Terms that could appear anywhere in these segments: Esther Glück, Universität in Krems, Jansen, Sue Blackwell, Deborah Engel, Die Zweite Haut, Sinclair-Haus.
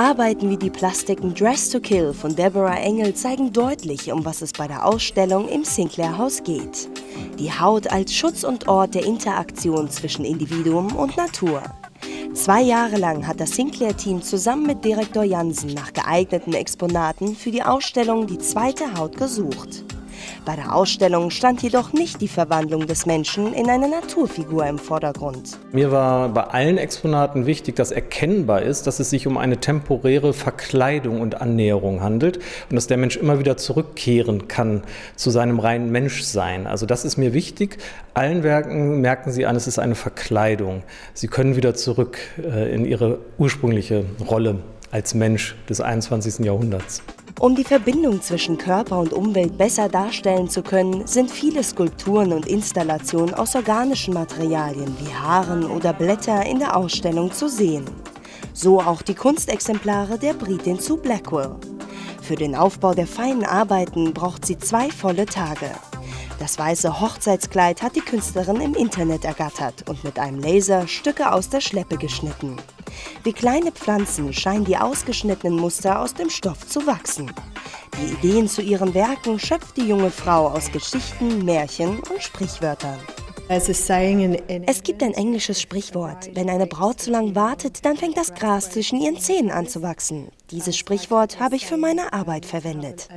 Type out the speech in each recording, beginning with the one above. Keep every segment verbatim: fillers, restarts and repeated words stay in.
Arbeiten wie die Plastiken Dress to Kill von Deborah Engel zeigen deutlich, um was es bei der Ausstellung im Sinclair-Haus geht. Die Haut als Schutz und Ort der Interaktion zwischen Individuum und Natur. Zwei Jahre lang hat das Sinclair-Team zusammen mit Direktor Jansen nach geeigneten Exponaten für die Ausstellung Die Zweite Haut gesucht. Bei der Ausstellung stand jedoch nicht die Verwandlung des Menschen in eine Naturfigur im Vordergrund. Mir war bei allen Exponaten wichtig, dass erkennbar ist, dass es sich um eine temporäre Verkleidung und Annäherung handelt und dass der Mensch immer wieder zurückkehren kann zu seinem reinen Menschsein. Also das ist mir wichtig. Allen Werken merken Sie an, es ist eine Verkleidung. Sie können wieder zurück in ihre ursprüngliche Rolle als Mensch des einundzwanzigsten Jahrhunderts. Um die Verbindung zwischen Körper und Umwelt besser darstellen zu können, sind viele Skulpturen und Installationen aus organischen Materialien wie Haaren oder Blätter in der Ausstellung zu sehen. So auch die Kunstexemplare der Britin Sue Blackwell. Für den Aufbau der feinen Arbeiten braucht sie zwei volle Tage. Das weiße Hochzeitskleid hat die Künstlerin im Internet ergattert und mit einem Laser Stücke aus der Schleppe geschnitten. Wie kleine Pflanzen scheinen die ausgeschnittenen Muster aus dem Stoff zu wachsen. Die Ideen zu ihren Werken schöpft die junge Frau aus Geschichten, Märchen und Sprichwörtern. Es gibt ein englisches Sprichwort: Wenn eine Braut zu lang wartet, dann fängt das Gras zwischen ihren Zähnen an zu wachsen. Dieses Sprichwort habe ich für meine Arbeit verwendet.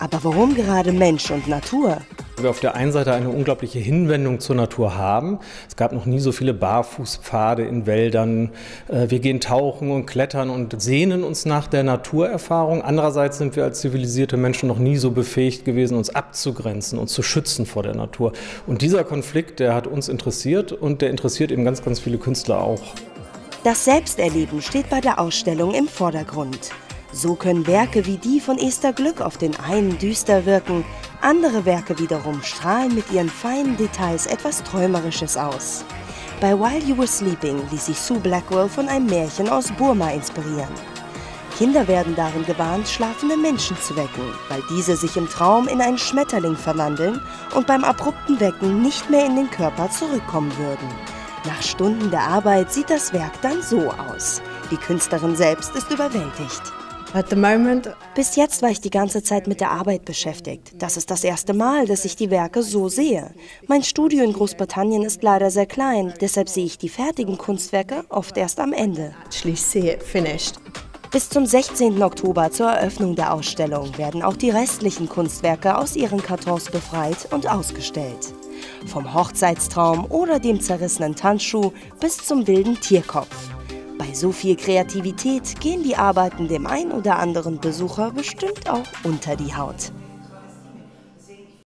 Aber warum gerade Mensch und Natur? Wir auf der einen Seite eine unglaubliche Hinwendung zur Natur haben. Es gab noch nie so viele Barfußpfade in Wäldern. Wir gehen tauchen und klettern und sehnen uns nach der Naturerfahrung. Andererseits sind wir als zivilisierte Menschen noch nie so befähigt gewesen, uns abzugrenzen und zu schützen vor der Natur. Und dieser Konflikt, der hat uns interessiert und der interessiert eben ganz, ganz viele Künstler auch. Das Selbsterleben steht bei der Ausstellung im Vordergrund. So können Werke wie die von Esther Glück auf den einen düster wirken, andere Werke wiederum strahlen mit ihren feinen Details etwas Träumerisches aus. Bei While You Were Sleeping ließ sich Sue Blackwell von einem Märchen aus Burma inspirieren. Kinder werden darin gewarnt, schlafende Menschen zu wecken, weil diese sich im Traum in einen Schmetterling verwandeln und beim abrupten Wecken nicht mehr in den Körper zurückkommen würden. Nach Stunden der Arbeit sieht das Werk dann so aus. Die Künstlerin selbst ist überwältigt. Bis jetzt war ich die ganze Zeit mit der Arbeit beschäftigt. Das ist das erste Mal, dass ich die Werke so sehe. Mein Studio in Großbritannien ist leider sehr klein, deshalb sehe ich die fertigen Kunstwerke oft erst am Ende. Bis zum sechzehnten Oktober zur Eröffnung der Ausstellung werden auch die restlichen Kunstwerke aus ihren Kartons befreit und ausgestellt. Vom Hochzeitstraum oder dem zerrissenen Tanzschuh bis zum wilden Tierkopf. Bei so viel Kreativität gehen die Arbeiten dem ein oder anderen Besucher bestimmt auch unter die Haut.